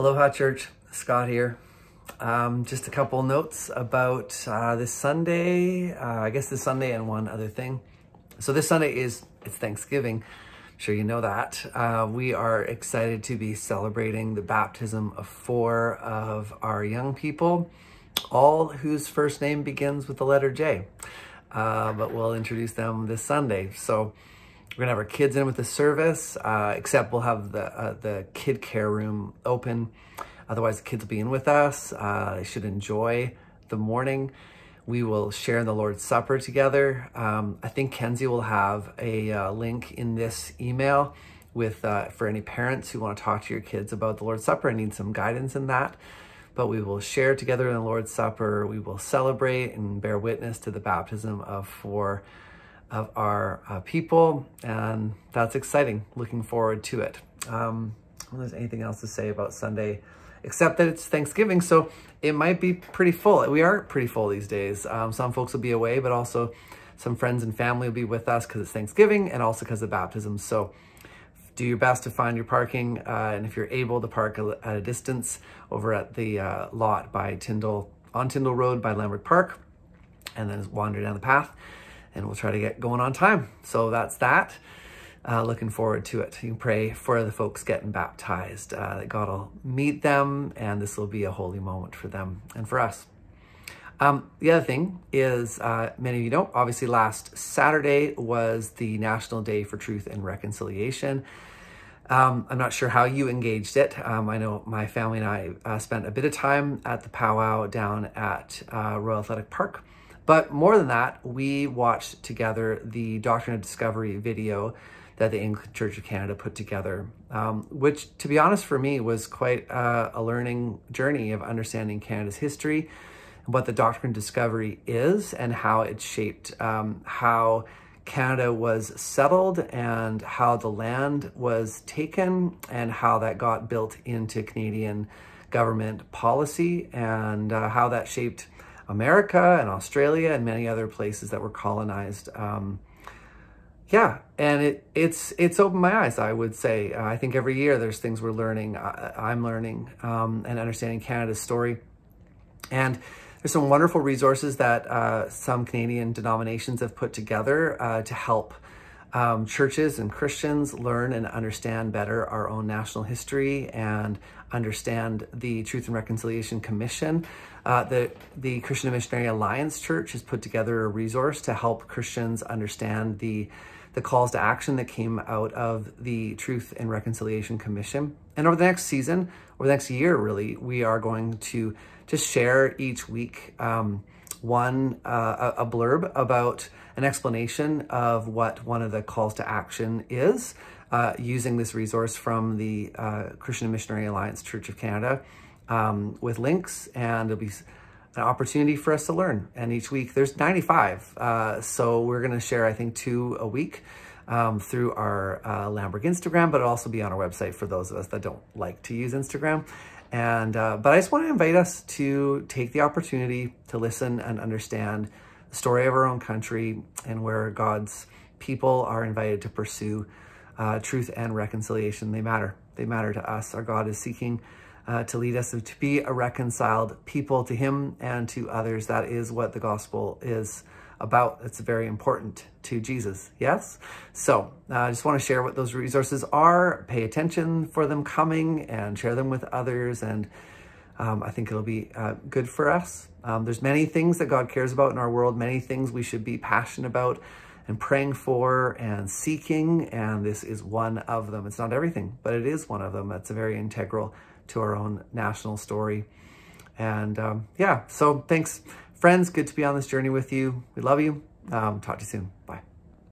Aloha Church, Scott here. Just a couple notes about this Sunday, I guess this Sunday and one other thing. So this Sunday it's Thanksgiving. I'm sure you know that. We are excited to be celebrating the baptism of 4 of our young people, all whose first name begins with the letter J. But we'll introduce them this Sunday. So we're gonna have our kids in with the service, except we'll have the kid care room open. Otherwise, the kids will be in with us. They should enjoy the morning. We will share in the Lord's Supper together. I think Kenzie will have a link in this email with for any parents who want to talk to your kids about the Lord's Supper and need some guidance in that. But we will share together in the Lord's Supper. We will celebrate and bear witness to the baptism of 4 of our people, and that's exciting. Looking forward to it. I don't know if there's anything else to say about Sunday, except that it's Thanksgiving, so it might be pretty full. We are pretty full these days. Some folks will be away, but also some friends and family will be with us because it's Thanksgiving and also because of baptism. So do your best to find your parking, and if you're able to park at a distance over at the lot by Tyndall, on Tyndall Road by Lambert Park, and then just wander down the path, and we'll try to get going on time. So that's that. Looking forward to it. You can pray for the folks getting baptized, that God will meet them, and this will be a holy moment for them and for us. The other thing is, many of you know, obviously last Saturday was the National Day for Truth and Reconciliation. I'm not sure how you engaged it. I know my family and I spent a bit of time at the powwow down at Royal Athletic Park. But more than that, we watched together the Doctrine of Discovery video that the Anglican Church of Canada put together, which, to be honest, for me was quite a learning journey of understanding Canada's history, and what the Doctrine of Discovery is, and how it shaped how Canada was settled, and how the land was taken, and how that got built into Canadian government policy, and how that shaped America and Australia and many other places that were colonized. Yeah, and it's opened my eyes, I would say. I think every year there's things we're learning, I'm learning, and understanding Canada's story. And there's some wonderful resources that some Canadian denominations have put together to help churches and Christians learn and understand better our own national history and understand the Truth and Reconciliation Commission. The Christian and Missionary Alliance Church has put together a resource to help Christians understand the calls to action that came out of the Truth and Reconciliation Commission. And over the next season, or the next year really, we are going to just share each week a blurb about an explanation of what one of the calls to action is, using this resource from the Christian and Missionary Alliance Church of Canada, with links, and it'll be an opportunity for us to learn. And each week there's 95. So we're going to share, I think, 2 a week through our Lamborg Instagram, but it'll also be on our website for those of us that don't like to use Instagram. And but I just want to invite us to take the opportunity to listen and understand the story of our own country and where God's people are invited to pursue truth and reconciliation. They matter. They matter to us. Our God is seeking to lead us to be a reconciled people to him and to others. That is what the gospel is about. It's very important to Jesus, yes? So I just want to share what those resources are, pay attention for them coming, and share them with others, and I think it'll be good for us. There's many things that God cares about in our world, many things we should be passionate about and praying for and seeking, and this is one of them. It's not everything, but it is one of them. That's a very integral to our own national story. And yeah, so thanks, friends. Good to be on this journey with you. We love you. Talk to you soon. Bye.